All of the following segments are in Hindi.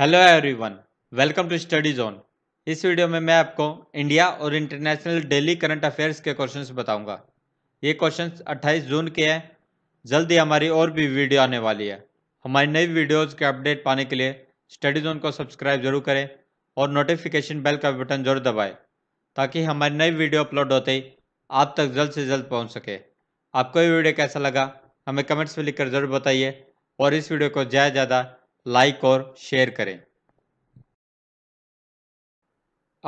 Hello everyone, welcome to study zone. इस वीडियो में मैं आपको इंडिया और इंटरनेशनल डेली करंट अफेयर्स के क्वेश्चंस बताऊंगा। ये क्वेश्चंस 28 जून के हैं। जल्दी हमारी और भी वीडियो आने वाली है। हमारी नई वीडियोस के अपडेट पाने के लिए स्टडी जोन को सब्सक्राइब जरूर करें और नोटिफिकेशन बेल का बटन जरूर दबाएँ ताकि हमारी नई वीडियो अपलोड होते ही आप तक जल्द से जल्द पहुँच सके। आपको ये वीडियो कैसा लगा हमें कमेंट्स में लिखकर जरूर बताइए और इस वीडियो को ज़्यादा से ज़्यादा लाइक और शेयर करें।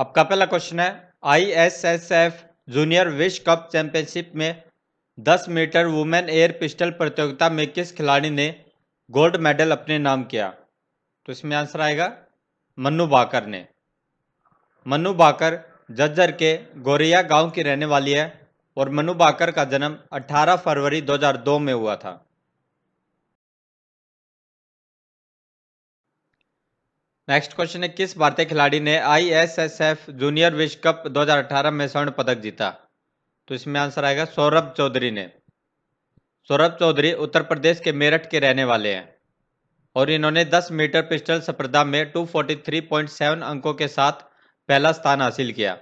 आपका पहला क्वेश्चन है, ISSF जूनियर विश्व कप चैंपियनशिप में 10 मीटर वुमेन एयर पिस्टल प्रतियोगिता में किस खिलाड़ी ने गोल्ड मेडल अपने नाम किया? तो इसमें आंसर आएगा मनु भाकर ने। मनु भाकर झज्जर के गोरिया गांव की रहने वाली है और मनु भाकर का जन्म 18 फरवरी 2002 में हुआ था। नेक्स्ट क्वेश्चन है, किस भारतीय खिलाड़ी ने ISSF जूनियर विश्व कप 2018 में स्वर्ण पदक जीता? तो इसमें आंसर आएगा सौरभ चौधरी ने। सौरभ चौधरी उत्तर प्रदेश के मेरठ के रहने वाले हैं और इन्होंने 10 मीटर पिस्टल स्पर्धा में 243.7 अंकों के साथ पहला स्थान हासिल किया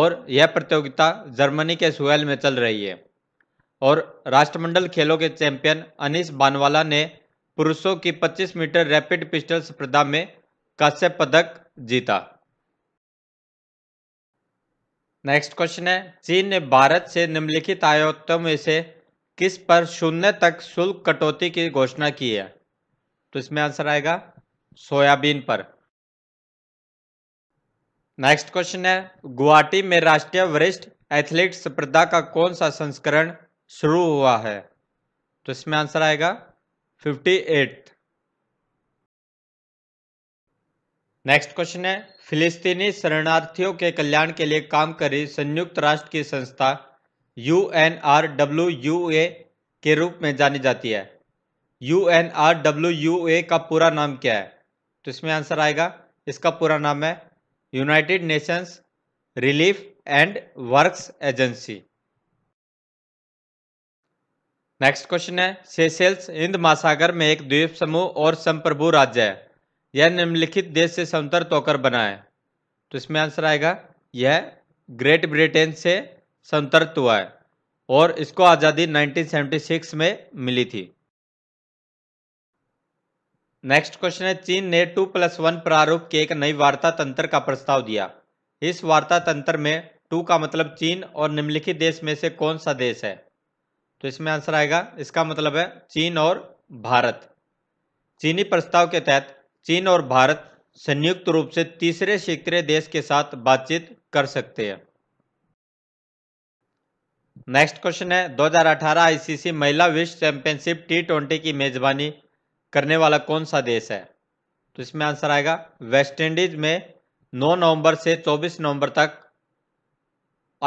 और यह प्रतियोगिता जर्मनी के सुएल में चल रही है। और राष्ट्रमंडल खेलों के चैंपियन अनिस बानवाला ने पुरुषों की 25 मीटर रैपिड पिस्टल स्पर्धा में कांस्य पदक जीता। नेक्स्ट क्वेश्चन है, चीन ने भारत से निम्नलिखित आयातों में से किस पर 0 तक शुल्क कटौती की घोषणा की है? तो इसमें आंसर आएगा सोयाबीन पर। नेक्स्ट क्वेश्चन है, गुवाहाटी में राष्ट्रीय वरिष्ठ एथलीट स्पर्धा का कौन सा संस्करण शुरू हुआ है? तो इसमें आंसर आएगा 58। नेक्स्ट क्वेश्चन है, फिलिस्तीनी शरणार्थियों के कल्याण के लिए काम कर रही संयुक्त राष्ट्र की संस्था UNRWA के रूप में जानी जाती है। UNRWA का पूरा नाम क्या है? तो इसमें आंसर आएगा, इसका पूरा नाम है United Nations relief and works agency. Next question है, सेशेल्स हिंद महासागर में एक द्वीप समूह और संप्रभु राज्य है। यह निम्नलिखित देश से स्वतंत्र होकर बना है। तो इसमें आंसर आएगा, यह ग्रेट ब्रिटेन से स्वतंत्र हुआ है और इसको आज़ादी 1976 में मिली थी। नेक्स्ट क्वेश्चन है, चीन ने 2+1 प्रारूप के एक नई वार्ता तंत्र का प्रस्ताव दिया। इस वार्ता तंत्र में 2 का मतलब चीन और निम्नलिखित देश में से कौन सा देश है? तो इसमें आंसर आएगा, इसका मतलब है चीन और भारत। चीनी प्रस्ताव के तहत चीन और भारत संयुक्त रूप से तीसरे क्षेत्रीय देश के साथ बातचीत कर सकते हैं। नेक्स्ट क्वेश्चन है, 2018 ICC महिला विश्व चैंपियनशिप T20 की मेजबानी करने वाला कौन सा देश है? तो इसमें आंसर आएगा वेस्ट इंडीज में 9 नवंबर से 24 नवंबर तक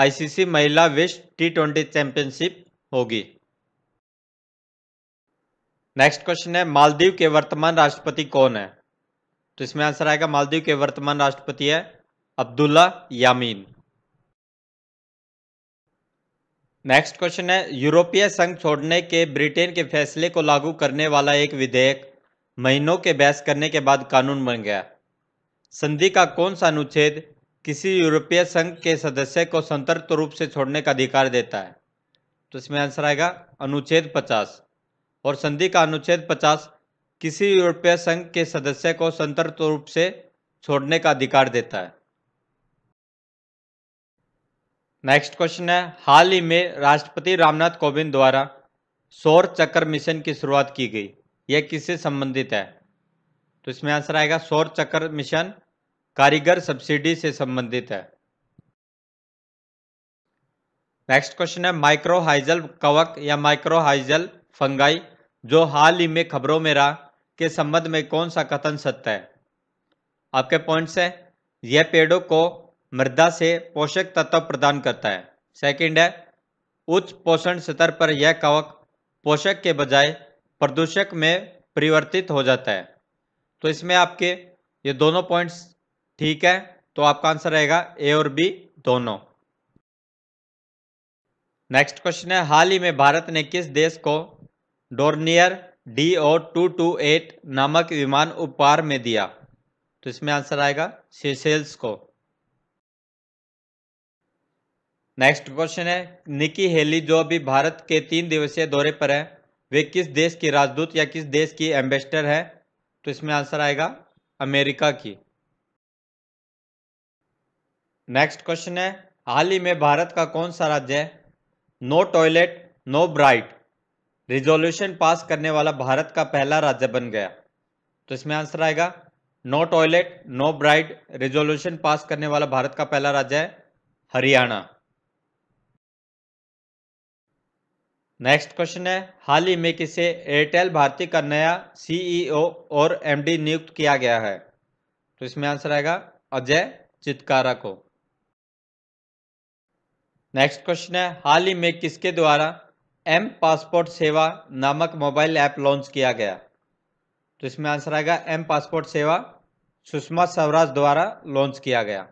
ICC महिला विश्व T20 चैंपियनशिप होगी। नेक्स्ट क्वेश्चन है, मालदीव के वर्तमान राष्ट्रपति कौन है? तो इसमें आंसर आएगा, मालदीव के वर्तमान राष्ट्रपति है अब्दुल्ला यामीन। नेक्स्ट क्वेश्चन है, यूरोपीय संघ छोड़ने के ब्रिटेन के फैसले को लागू करने वाला एक विधेयक महीनों के बहस करने के बाद कानून बन गया। संधि का कौन सा अनुच्छेद किसी यूरोपीय संघ के सदस्य को स्वतंत्र रूप से छोड़ने का अधिकार देता है? तो इसमें आंसर आएगा अनुच्छेद 50। और संधि का अनुच्छेद 50 किसी यूरोपीय संघ के सदस्य को स्वतंत्र रूप से छोड़ने का अधिकार देता है। नेक्स्ट क्वेश्चन है, हाल ही में राष्ट्रपति रामनाथ कोविंद द्वारा सौर चक्र मिशन की शुरुआत की गई, यह किससे संबंधित है? तो इसमें आंसर आएगा सौर चक्र मिशन कारीगर सब्सिडी से संबंधित है। नेक्स्ट क्वेश्चन है, माइक्रोहाइजल कवक या माइक्रोहाइजल फंगाई जो हाल ही में खबरों में रहा के संबंध में कौन सा कथन सत्य है? आपके पॉइंट्स है, यह पेड़ों को मृदा से पोषक तत्व प्रदान करता है। सेकंड है, उच्च पोषण स्तर पर यह कवक पोषक के बजाय प्रदूषक में परिवर्तित हो जाता है। तो इसमें आपके ये दोनों पॉइंट्स ठीक है, तो आपका आंसर रहेगा ए और बी दोनों। नेक्स्ट क्वेश्चन है, हाल ही में भारत ने किस देश को डोर्नियर DO 228 नामक विमान उपहार में दिया? तो इसमें आंसर आएगा सेशेल्स को। नेक्स्ट क्वेश्चन है निकी हेली जो अभी भारत के 3 दिवसीय दौरे पर है वे किस देश की राजदूत या किस देश की एम्बेसडर है? तो इसमें आंसर आएगा अमेरिका की। नेक्स्ट क्वेश्चन है हाल ही में भारत का कौन सा राज्य है no toilet no bright resolution पास करने वाला भारत का पहला राज्य बन गया? तो इसमें आंसर आएगा no toilet no bright resolution पास करने वाला भारत का पहला राज्य है हरियाणा। नेक्स्ट क्वेश्चन है हाल ही में किसे एयरटेल भारती का नया सीईओ और एमडी नियुक्त किया गया है? तो इसमें आंसर आएगा अजय चितकारा को। नेक्स्ट क्वेश्चन है हाल ही में किसके द्वारा एम पासपोर्ट सेवा नामक मोबाइल ऐप लॉन्च किया गया? तो इसमें आंसर आएगा एम पासपोर्ट सेवा सुषमा स्वराज द्वारा लॉन्च किया गया।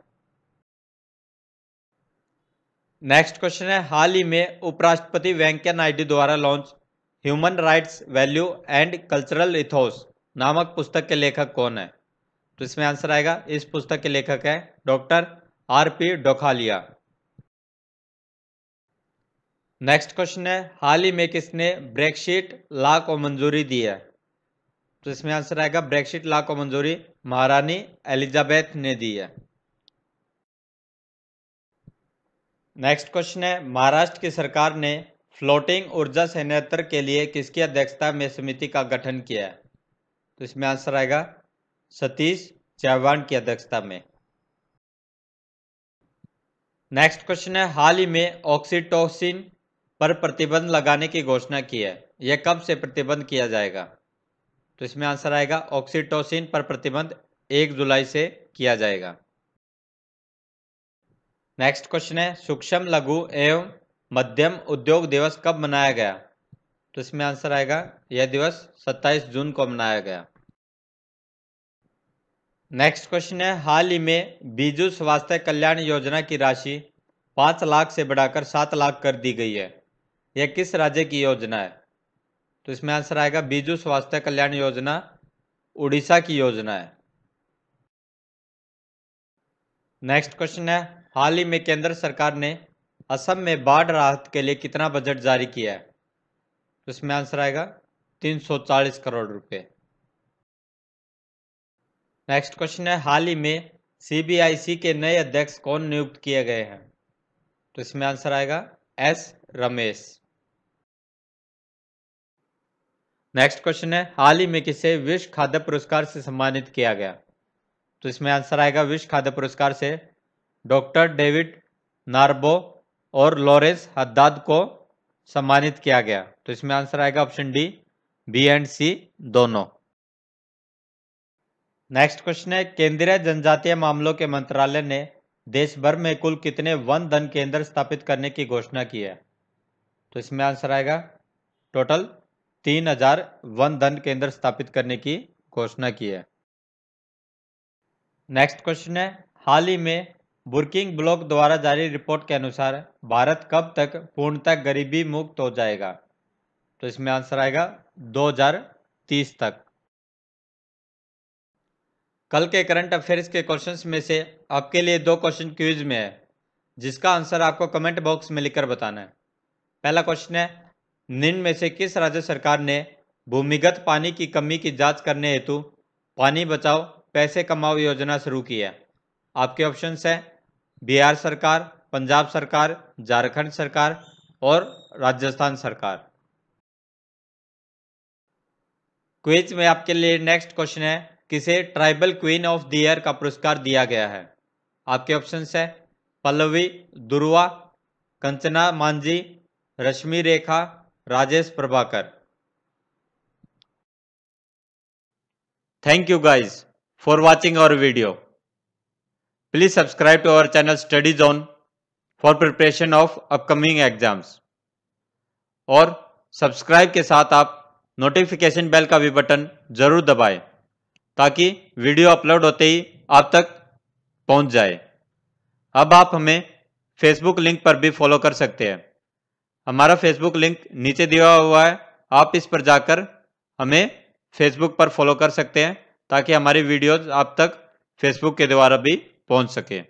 नेक्स्ट क्वेश्चन है हाल ही में उपराष्ट्रपति वेंकैया नायडू द्वारा launch human rights value and cultural ethos नामक पुस्तक के लेखक कौन है? तो इसमें आंसर आएगा इस पुस्तक के लेखक है doctor R P Dokhalia. Next question है हाल ही में किसने ब्रेक्सिट लॉ को मंजूरी दी है? तो इसमें आंसर आएगा ब्रेक्सिट लॉ को मंजूरी महारानी एलिजाबेथ ने दी है। नेक्स्ट क्वेश्चन है महाराष्ट्र की सरकार ने फ्लोटिंग ऊर्जा संयंत्र के लिए किसकी अध्यक्षता में समिति का गठन किया है? तो इसमें आंसर आएगा सतीश चौहान की अध्यक्षता में। नेक्स्ट क्वेश्चन है हाल ही में ऑक्सीटोसिन पर प्रतिबंध लगाने की घोषणा की है यह कब से प्रतिबंध किया जाएगा? तो इसमें आंसर आएगा ऑक्सीटोसिन पर प्रतिबंध 1 जुलाई से किया जाएगा। नेक्स्ट क्वेश्चन है सूक्ष्म लघु एवं मध्यम उद्योग दिवस कब मनाया गया? तो इसमें आंसर आएगा यह दिवस 27 जून को मनाया गया। नेक्स्ट क्वेश्चन है हाल ही में बीजू स्वास्थ्य कल्याण योजना की राशि 5 लाख से बढ़ाकर 7 लाख कर दी गई है यह किस राज्य की योजना है? तो इसमें आंसर आएगा बीजू स्वास्थ्य कल्याण योजना उड़ीसा की योजना है। नेक्स्ट क्वेश्चन है हाल ही में केंद्र सरकार ने असम में बाढ़ राहत के लिए कितना बजट जारी किया है? तो इसमें आंसर आएगा 340 करोड़ रुपए। नेक्स्ट क्वेश्चन है हाल ही में CBIC के नए अध्यक्ष कौन नियुक्त किए गए हैं? तो इसमें आंसर आएगा S रमेश। नेक्स्ट क्वेश्चन है हाल ही में किसे विश्व खाद्य पुरस्कार से सम्मानित किया गया? तो इसमें आंसर आएगा विश्व खाद्य पुरस्कार से डॉक्टर डेविड नार्बो और लॉरेंस हद्दाद को सम्मानित किया गया। तो इसमें आंसर आएगा option D B and C दोनों। नेक्स्ट क्वेश्चन है केंद्रीय जनजातीय मामलों के मंत्रालय ने देश भर में कुल कितने वन धन केंद्र स्थापित करने की घोषणा की है? तो इसमें आंसर आएगा टोटल 3000 वन धन केंद्र स्थापित करने की घोषणा की है। नेक्स्ट क्वेश्चन है हाल ही में बुर्किंग ब्लॉक द्वारा जारी रिपोर्ट के अनुसार भारत कब तक पूर्णतः गरीबी मुक्त हो जाएगा? तो इसमें आंसर आएगा 2030 तक। कल के करंट अफेयर्स के क्वेश्चंस में से आपके लिए 2 क्वेश्चन क्विज में है जिसका आंसर आपको कमेंट बॉक्स में लिखकर बताना है। पहला क्वेश्चन है निम्न में से किस राज्य सरकार ने भूमिगत पानी की कमी की जांच करने हेतु पानी बचाओ पैसे कमाओ योजना शुरू की है? आपके ऑप्शंस है बिहार सरकार पंजाब सरकार झारखंड सरकार और राजस्थान सरकार। क्विज में आपके लिए नेक्स्ट क्वेश्चन है किसे tribal queen of the year का पुरस्कार दिया गया है? आपके ऑप्शंस है Pallavi Durva Kanchana Manjhi Rashmi Rekha Rajesh Prabhakar. Thank you guys for watching our video. Please subscribe to our channel Study Zone for preparation of upcoming exams और सब्सक्राइब के साथ आप नोटिफिकेशन बेल का भी बटन जरूर दबाएं ताकि वीडियो अपलोड होते ही आप तक पहुंच जाए। अब आप हमें फेसबुक लिंक पर भी फॉलो कर सकते हैं। हमारा फेसबुक लिंक नीचे दिया हुआ है आप इस पर जाकर हमें फेसबुक पर फॉलो कर सकते हैं ताकि हमारी वीडियोज आप तक फेसबुक के द्वारा भी पहुंच सके।